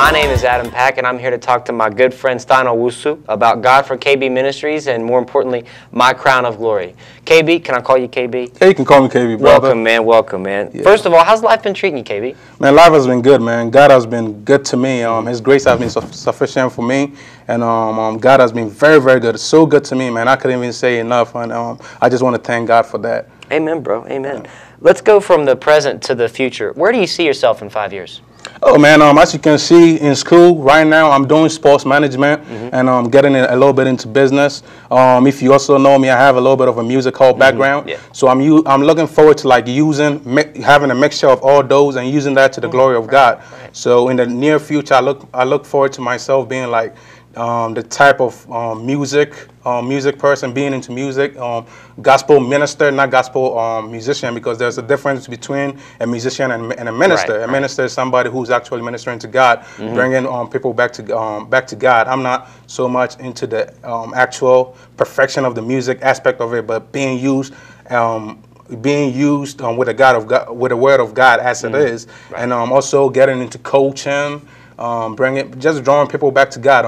My name is Adam Pack, and I'm here to talk to my good friend Stein Owusu about God 4 KB Ministries and, more importantly, My Crown of Glory. KB, can I call you KB? Yeah, you can call me KB, brother. Welcome, man. Welcome, man. Yeah. First of all, how's life been treating you, KB? Man, life has been good, man. God has been good to me. His grace has been sufficient for me, and God has been very, very good. So good to me, man. I couldn't even say enough, and I just want to thank God for that. Amen, bro. Amen. Yeah. Let's go from the present to the future. Where do you see yourself in 5 years? Oh, man, as you can see in school right now, I'm doing sports management and I'm getting a little bit into business. If you also know me, I have a little bit of a musical background. Yeah. So I'm looking forward to like having a mixture of all those and using that to the glory of God. Right. So in the near future, I look forward to myself being like the type of music person, being into music, gospel minister, not gospel musician, because there's a difference between a musician and a minister. Right, a minister is somebody who's actually ministering to God, bringing people back to God. I'm not so much into the actual perfection of the music aspect of it, but being used with the word of God as it is, and also getting into coaching. Just drawing people back to God.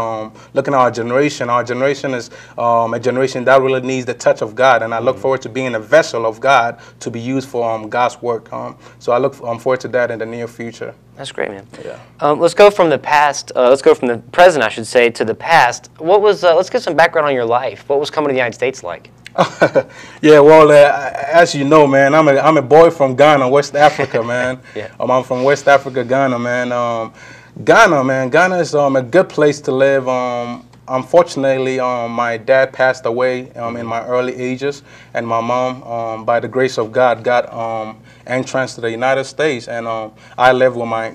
Looking at our generation. Our generation is a generation that really needs the touch of God, and I look forward to being a vessel of God to be used for God's work. So I look forward to that in the near future. That's great, man. Yeah. Let's go from the past. Let's go from the present, I should say, to the past. What was? Let's get some background on your life. What was coming to the United States like? Yeah, well, as you know, man, I'm a boy from Ghana, West Africa, man. Yeah. I'm from West Africa, Ghana, man. Ghana, man. Ghana is a good place to live. Unfortunately, my dad passed away in my early ages, and my mom, by the grace of God, got entrance to the United States. And I lived with my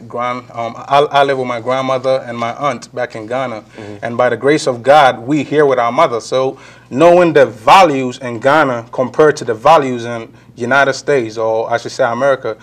grandmother and my aunt back in Ghana. And by the grace of God, we here with our mother. So knowing the values in Ghana compared to the values in United States, or I should say America,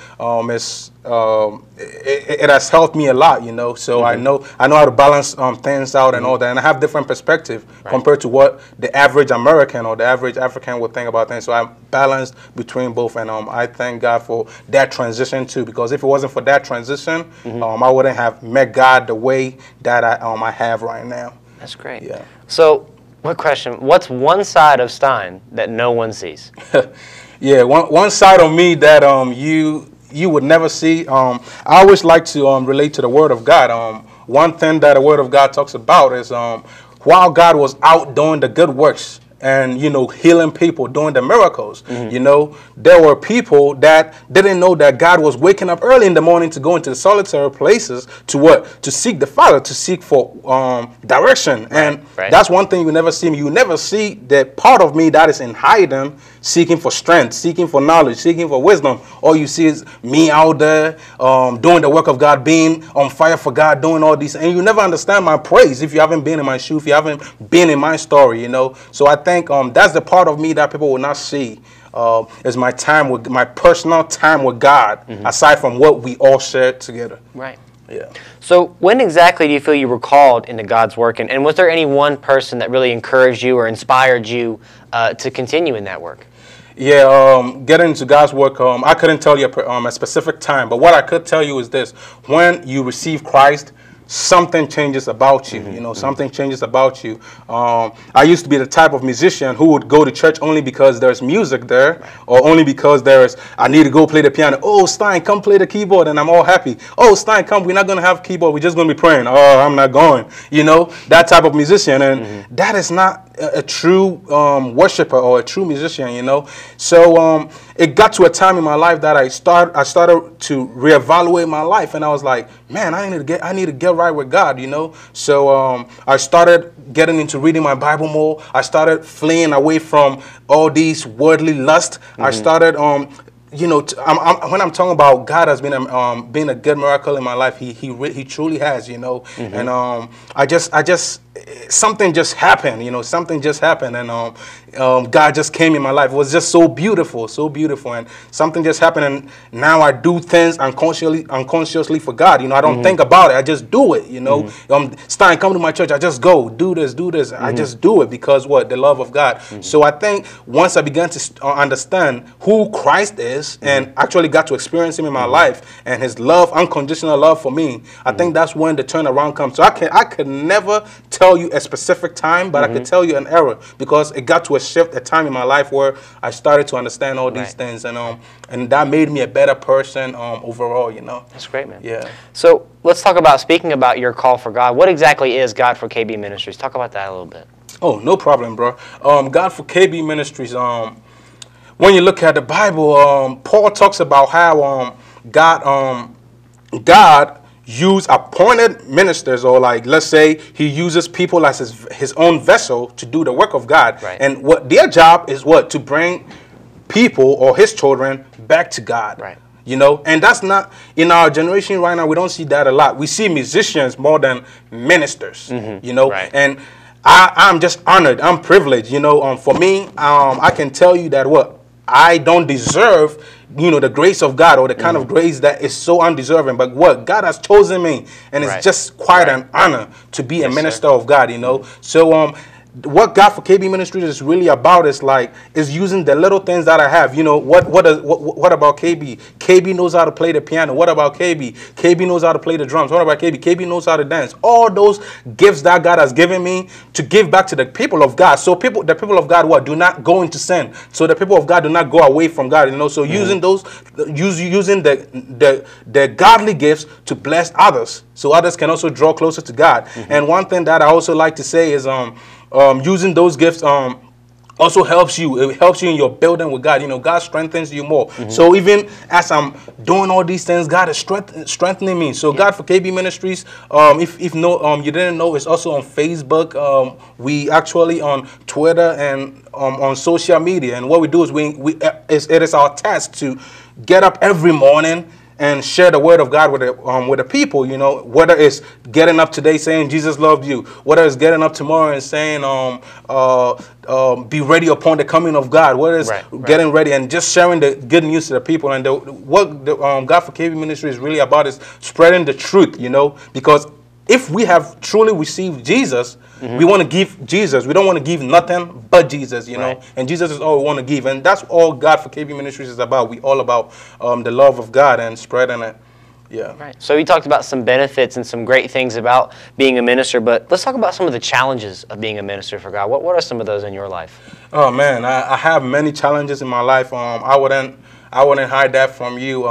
it has helped me a lot, you know. So I know how to balance things out and all that, and I have different perspective compared to what the average American or the average African would think about things. So I'm balanced between both, and I thank God for that transition too, because if it wasn't for that transition, I wouldn't have met God the way that I have right now. That's great. Yeah. So, what question? What's one side of Stein that no one sees? Yeah, one side of me that you would never see. I always like to relate to the Word of God. One thing that the Word of God talks about is while God was out doing the good works and, you know, healing people, doing the miracles, you know, there were people that didn't know that God was waking up early in the morning to go into the solitary places to what? To seek the Father, to seek for direction. And that's one thing you never see me. You never see that part of me that is in hiding, seeking for strength, seeking for knowledge, seeking for wisdom. All you see is me out there doing the work of God, being on fire for God, doing all these. And you never understand my praise if you haven't been in my shoe, if you haven't been in my story, you know. So I think that's the part of me that people will not see is my time with my personal time with God, aside from what we all shared together. Right. Yeah. So when exactly do you feel you were called into God's work, and was there any one person that really encouraged you or inspired you to continue in that work? Yeah, getting into God's work, I couldn't tell you a specific time, but what I could tell you is this: when you receive Christ, something changes about you, you know, something changes about you. I used to be the type of musician who would go to church only because there's music there, or only because there's, I need to go play the piano. Oh, Stein, come play the keyboard, and I'm all happy. Oh, Stein, come, we're not going to have keyboard, we're just going to be praying. Oh, I'm not going, you know, that type of musician. And that is not a true worshiper or a true musician, you know. So it got to a time in my life that I started to reevaluate my life, and I was like, man, I need to get right with God, you know. So I started getting into reading my Bible more. I started fleeing away from all these worldly lusts. I started you know, when I'm talking about God has been a good miracle in my life, he truly has, you know. And I just something just happened, you know, something just happened, and God just came in my life. It was just so beautiful, so beautiful, and something just happened, and now I do things unconsciously for God. You know, I don't think about it. I just do it, you know. Stein, come to my church. I just go, do this. I just do it because, what, the love of God. So I think once I began to understand who Christ is and actually got to experience him in my life and his love, unconditional love for me, I think that's when the turnaround comes. So I could never tell you a specific time, but I could tell you an era, because it got to a time in my life where I started to understand all these things, and that made me a better person overall, you know. That's great, man. Yeah. So let's talk about, speaking about your call for God, what exactly is God 4 KB Ministries? Talk about that a little bit. Oh, no problem, bro. God 4 KB Ministries, when you look at the Bible, Paul talks about how God use appointed ministers, or like, let's say he uses people as his own vessel to do the work of God. Right. And what their job is, what? To bring people or his children back to God. Right. You know, and that's not, in our generation right now, we don't see that a lot. We see musicians more than ministers, you know, and I'm just honored. I'm privileged, you know, for me, I can tell you that, what? I don't deserve, you know, the grace of God, or the kind of grace that is so undeserving. But what? God has chosen me, and it's just quite an honor to be a minister of God, you know. So what God 4 KB Ministries is really about is, like, is using the little things that I have. You know, what about KB? KB knows how to play the piano. What about KB? KB knows how to play the drums. What about KB? KB knows how to dance. All those gifts that God has given me to give back to the people of God. So people, the people of God, what? Do not go into sin. So the people of God do not go away from God, you know. So using those, using the godly gifts to bless others, so others can also draw closer to God. And one thing that I also like to say is, using those gifts also helps you. It helps you in your building with God. You know, God strengthens you more. So even as I'm doing all these things, God is strengthening me. So God 4 KB Ministries, if you didn't know, it's also on Facebook. We actually on Twitter and on social media. And what we do is it is our task to get up every morning and share the word of God with the people, you know, whether it's getting up today saying Jesus loves you, whether it's getting up tomorrow and saying be ready upon the coming of God, whether it's getting ready and just sharing the good news to the people. And what God 4 KB Ministry is really about is spreading the truth, you know, because if we have truly received Jesus, we want to give Jesus. We don't want to give nothing but Jesus, you know. And Jesus is all we want to give. And that's all God 4 KB Ministries is about. We all about the love of God and spreading it. Yeah. Right. So we talked about some benefits and some great things about being a minister, but let's talk about some of the challenges of being a minister for God. What are some of those in your life? Oh, man, I have many challenges in my life. I wouldn't hide that from you.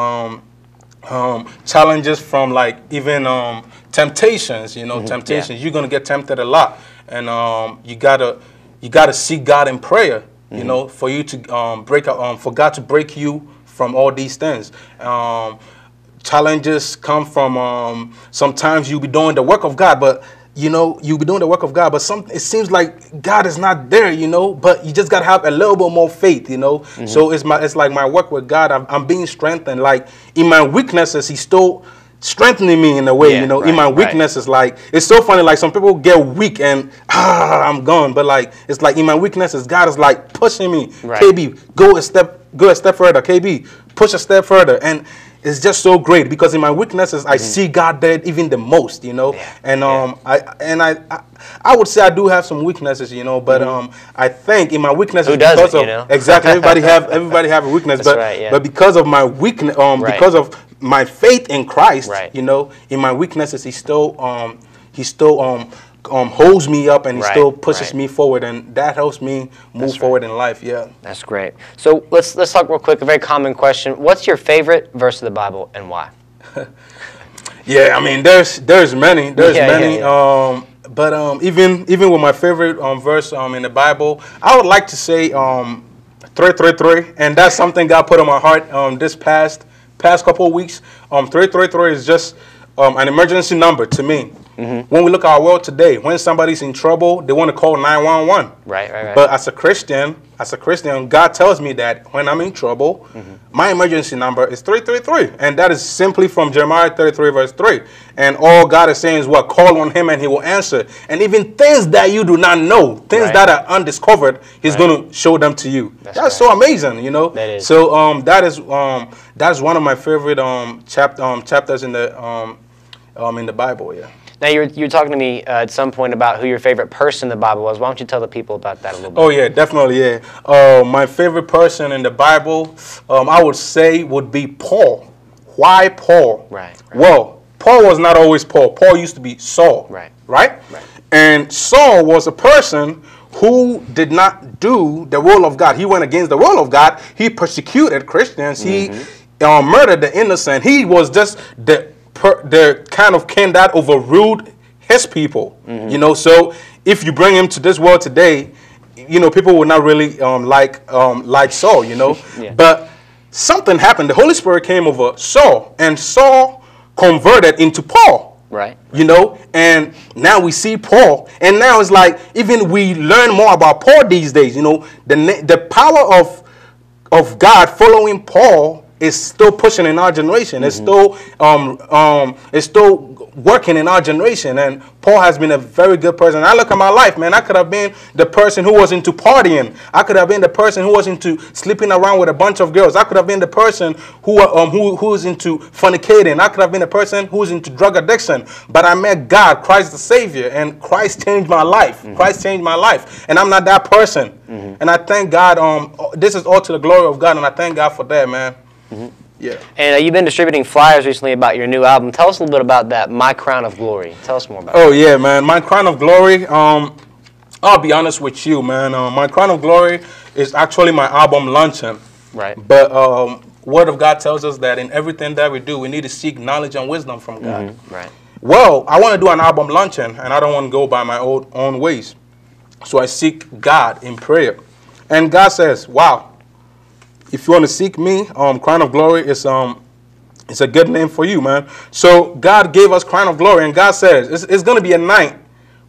Challenges from, like, even temptations, you know, temptations. You're gonna get tempted a lot, and you gotta seek God in prayer, you know, for you to for God to break you from all these things. Challenges come from sometimes you'll be doing the work of God, but you know, you'll be doing the work of God, but it seems like God is not there, you know, but you just got to have a little bit more faith, you know. So it's like my work with God, I'm being strengthened. Like, in my weaknesses, he's still strengthening me in a way, you know, in my weaknesses. Like, it's so funny, like, some people get weak and, I'm gone. But, like, it's like in my weaknesses, God is, like, pushing me. KB, go a step further. KB, push a step further. And it's just so great, because in my weaknesses, I see God there even the most, you know. And I would say I do have some weaknesses, you know, but I think in my weaknesses, who doesn't, because of, you know? Exactly, everybody have a weakness, that's but because of my weakness, because of my faith in Christ, you know, in my weaknesses, he still holds me up, and he still pushes me forward, and that helps me move forward in life. Yeah, that's great. So let's talk real quick. A very common question: what's your favorite verse of the Bible, and why? Yeah, I mean, there's many, but even with my favorite verse in the Bible, I would like to say 3:33, and that's something God put on my heart this past couple of weeks. 3:33 is just an emergency number to me. Mm-hmm. When we look at our world today, when somebody's in trouble, they want to call 911. Right, right, right. But as a Christian, God tells me that when I'm in trouble, mm-hmm. my emergency number is 333. And that is simply from Jeremiah 33, verse 3. And all God is saying is what? Call on him and he will answer. And even things that you do not know, things that are undiscovered, he's going to show them to you. That's so amazing, you know. That is. So that is one of my favorite chapters in the Bible, yeah. Now, you were talking to me at some point about who your favorite person in the Bible was. Why don't you tell the people about that a little bit? Oh, yeah, definitely, yeah. My favorite person in the Bible, I would say, would be Paul. Why Paul? Right, right. Well, Paul was not always Paul. Paul used to be Saul. Right. Right? Right. And Saul was a person who did not do the will of God. He went against the will of God. He persecuted Christians. Mm-hmm. He murdered the innocent. He was just the kind of king that overruled his people, mm-hmm. you know. So if you bring him to this world today, you know, people would not really like Saul, you know. Yeah. But something happened. The Holy Spirit came over Saul, and Saul converted into Paul. Right. You know, and now we see Paul, and now it's like even we learn more about Paul these days. You know, the power of God following Paul. It's still pushing in our generation. It's mm-hmm. still working in our generation. And Paul has been a very good person. I look at my life, man. I could have been the person who was into partying. I could have been the person who was into sleeping around with a bunch of girls. I could have been the person who was into fornicating. I could have been the person who was into drug addiction. But I met God, Christ the Savior, and Christ changed my life. Mm-hmm. Christ changed my life, and I'm not that person. Mm-hmm. And I thank God. This is all to the glory of God, and I thank God for that, man. Mm-hmm. Yeah. And you've been distributing flyers recently about your new album. Tell us a little bit about that, My Crown of Glory. Tell us more about that. Oh, yeah, man. My Crown of Glory, I'll be honest with you, man. My Crown of Glory is actually my album launching. Right. But Word of God tells us that in everything that we do, we need to seek knowledge and wisdom from God. Mm-hmm. Right. Well, I want to do an album launching, and I don't want to go by my own ways. So I seek God in prayer. And God says, wow. If you want to seek me, Crown of Glory is it's a good name for you, man. So God gave us Crown of Glory, and God says it's going to be a night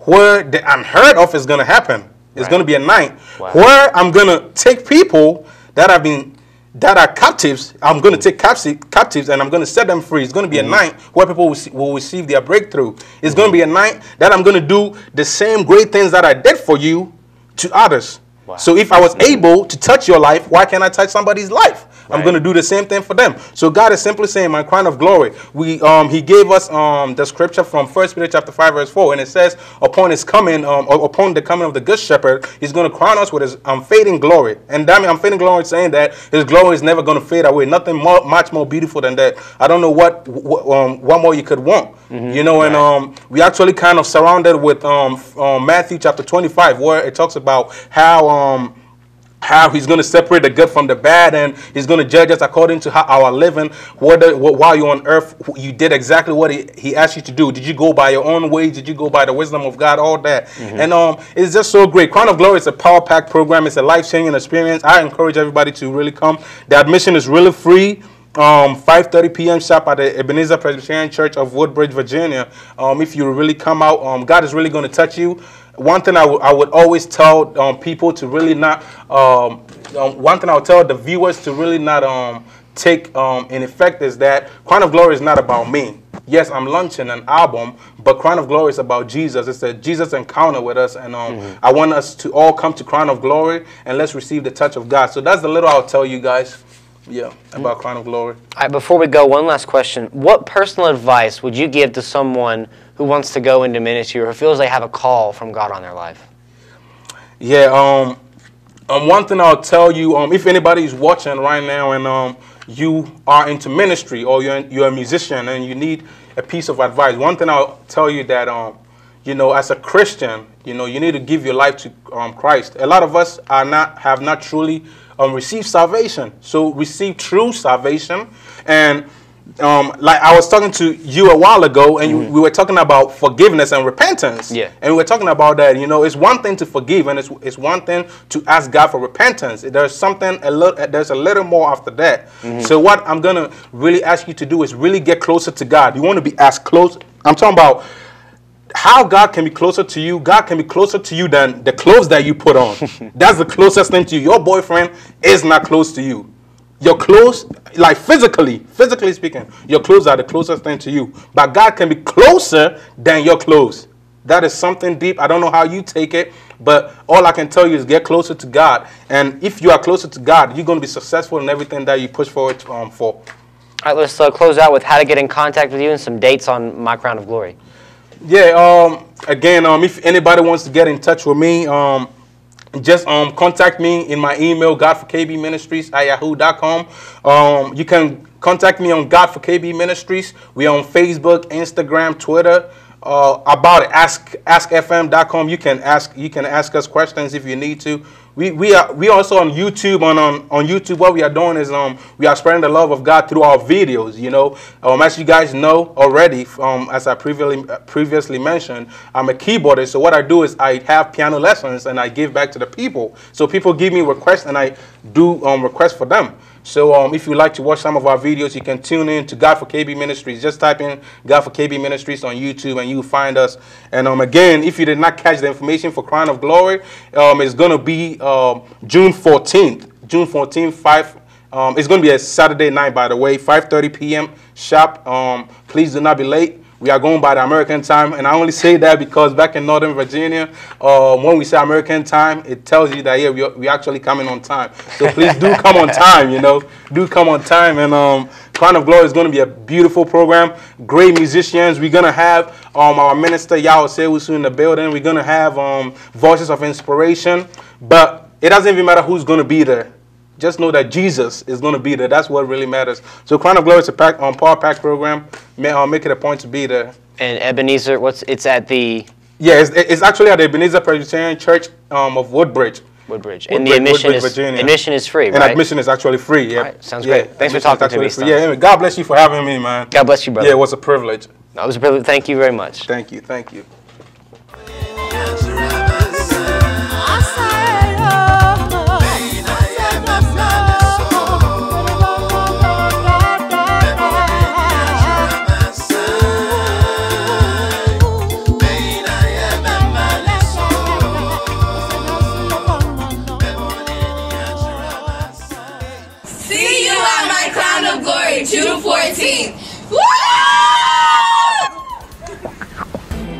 where the unheard of is going to happen. It's going to be a night where I'm going to take people that are captives. I'm going to take captives, and I'm going to set them free. It's going to be a night where people will receive their breakthrough. It's going to be a night that I'm going to do the same great things that I did for you to others. Wow. So if I was able to touch your life, why can't I touch somebody's life? Right. I'm going to do the same thing for them. So God is simply saying, my crown of glory. He gave us the scripture from 1 Peter chapter 5, verse 4, and it says, upon the coming of the good shepherd, he's going to crown us with his unfading glory. And that unfading glory is saying that his glory is never going to fade away. Nothing much more beautiful than that. I don't know what more you could want. Mm-hmm. You know, and we actually kind of surrounded with Matthew chapter 25, where it talks about how he's going to separate the good from the bad, and he's going to judge us according to how our living. While you're on earth, you did exactly what he asked you to do. Did you go by your own way? Did you go by the wisdom of God? All that. Mm-hmm. And it's just so great. Crown of Glory is a power-packed program. It's a life-changing experience. I encourage everybody to really come. The admission is really free. 5:30 p.m. sharp at the Ebenezer Presbyterian Church of Woodbridge, Virginia. If you really come out, God is really going to touch you. One thing I would always tell people to really not, one thing I would tell the viewers to really not take in effect is that Crown of Glory is not about me. Yes, I'm launching an album, but Crown of Glory is about Jesus. It's a Jesus encounter with us, and I want us to all come to Crown of Glory, and let's receive the touch of God. So that's the little I'll tell you guys. Yeah, about Crown of Glory. All right, before we go, one last question. What personal advice would you give to someone who wants to go into ministry or who feels they have a call from God on their life? Yeah, one thing I'll tell you, if anybody's watching right now and you are into ministry or you're a musician and you need a piece of advice, one thing I'll tell you that, you know, as a Christian, you know, you need to give your life to Christ. A lot of us have not truly receive salvation. So receive true salvation. And like I was talking to you a while ago, and we were talking about forgiveness and repentance. Yeah. And we were talking about that. You know, it's one thing to forgive, and it's one thing to ask God for repentance. There's something there's a little more after that. Mm-hmm. So what I'm gonna really ask you to do is really get closer to God. You want to be as close. I'm talking about how God can be closer to you, God can be closer to you than the clothes that you put on. That's the closest thing to you. Your boyfriend is not close to you. Your clothes, like physically speaking, your clothes are the closest thing to you. But God can be closer than your clothes. That is something deep. I don't know how you take it, but all I can tell you is get closer to God. And if you are closer to God, you're going to be successful in everything that you push forward for. All right, let's close out with how to get in contact with you and some dates on My Crown of Glory. Yeah, if anybody wants to get in touch with me, just contact me in my email, god4kbministries@yahoo.com. You can contact me on God 4 KB Ministries. We are on Facebook, Instagram, Twitter. About it, askfm.com. You can ask us questions if you need to. We are also on YouTube. On YouTube, what we are doing is we are spreading the love of God through our videos. You know, as you guys know already, as I previously mentioned, I'm a keyboardist. So what I do is I have piano lessons and I give back to the people. So people give me requests and I do requests for them. So if you'd like to watch some of our videos, you can tune in to God 4 KB Ministries. Just type in God 4 KB Ministries on YouTube and you'll find us. And again, if you did not catch the information for Crown of Glory, it's going to be June 14th. June 14th, it's going to be a Saturday night, by the way, 5:30 p.m. sharp. Please do not be late. We are going by the American time, and I only say that because back in Northern Virginia, when we say American time, it tells you that, yeah, we're actually coming on time. So please do come on time, you know. Do come on time, and Crown of Glory is going to be a beautiful program. Great musicians. We're going to have our minister, Stein Owusu, in the building. We're going to have voices of inspiration, but it doesn't even matter who's going to be there. Just know that Jesus is going to be there. That's what really matters. So Crown of Glory is a Power Pack program. Make it a point to be there. And Ebenezer, it's at the... Yeah, it's actually at the Ebenezer Presbyterian Church of Woodbridge. Woodbridge. And the admission is free, right? And admission is actually free, yeah. All right, sounds great. Yeah, thanks for talking to me, Stein. Yeah, anyway, God bless you for having me, man. God bless you, brother. Yeah, it was a privilege. No, it was a privilege. Thank you very much. Thank you. Thank you.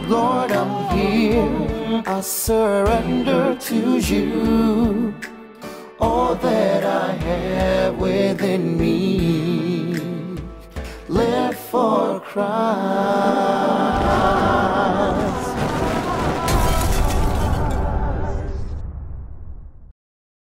Lord, I'm here, I surrender to you, all that I have within me.